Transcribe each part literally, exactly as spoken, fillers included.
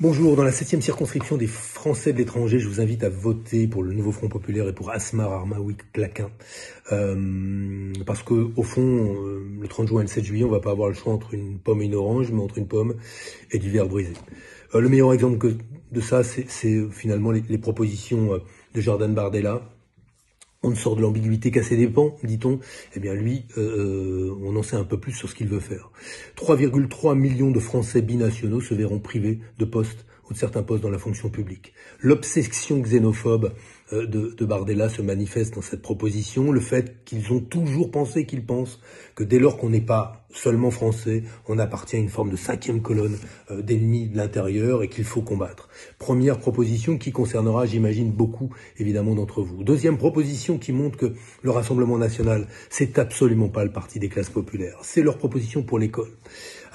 Bonjour, dans la septième circonscription des Français de l'étranger, je vous invite à voter pour le Nouveau Front populaire et pour Asma Rharmaoui-Claquin. Euh, parce que au fond, euh, le trente juin et le sept juillet, on va pas avoir le choix entre une pomme et une orange, mais entre une pomme et du verre brisé. Euh, le meilleur exemple que, de ça, c'est finalement les, les propositions de Jordan Bardella. On ne sort de l'ambiguïté qu'à ses dépens, dit-on. Eh bien, lui, euh, on en sait un peu plus sur ce qu'il veut faire. trois virgule trois millions de Français binationaux se verront privés de postes ou de certains postes dans la fonction publique. L'obsession xénophobe euh, de, de Bardella se manifeste dans cette proposition. Le fait qu'ils ont toujours pensé qu'ils pensent que dès lors qu'on n'est pas seulement français, on appartient à une forme de cinquième colonne euh, d'ennemis de l'intérieur et qu'il faut combattre. Première proposition qui concernera, j'imagine, beaucoup évidemment d'entre vous. Deuxième proposition qui montre que le Rassemblement national, c'est absolument pas le parti des classes populaires. C'est leur proposition pour l'école.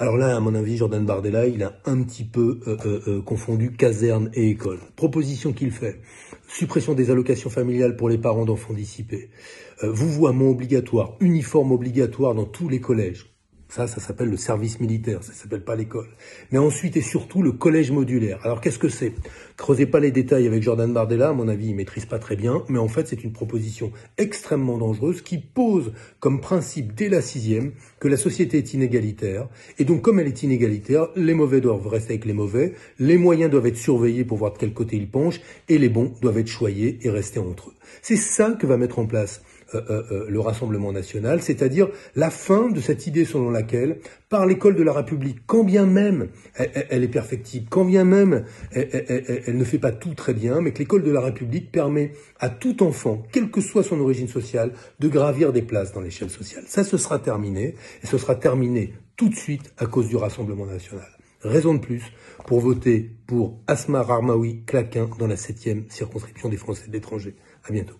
Alors là, à mon avis, Jordan Bardella, il a un petit peu euh, euh, confondu caserne et école. Proposition qu'il fait. Suppression des allocations familiales pour les parents d'enfants dissipés. Euh, vouvoiement obligatoire, uniforme obligatoire dans tous les collèges. Ça, ça s'appelle le service militaire, ça s'appelle pas l'école. Mais ensuite et surtout le collège modulaire. Alors qu'est-ce que c'est? Creusez pas les détails avec Jordan Bardella, à mon avis, il maîtrise pas très bien, mais en fait c'est une proposition extrêmement dangereuse qui pose comme principe dès la sixième que la société est inégalitaire, et donc comme elle est inégalitaire, les mauvais doivent rester avec les mauvais, les moyens doivent être surveillés pour voir de quel côté ils penchent, et les bons doivent être choyés et rester entre eux. C'est ça que va mettre en place Euh, euh, euh, le Rassemblement national, c'est-à-dire la fin de cette idée selon laquelle, par l'école de la République, quand bien même elle, elle, elle est perfectible, quand bien même elle, elle, elle, elle ne fait pas tout très bien, mais que l'école de la République permet à tout enfant, quelle que soit son origine sociale, de gravir des places dans l'échelle sociale. Ça, ce sera terminé, et ce sera terminé tout de suite à cause du Rassemblement national. Raison de plus pour voter pour Asma Rharmaoui-Claquin dans la septième circonscription des Français de l'étranger. À bientôt.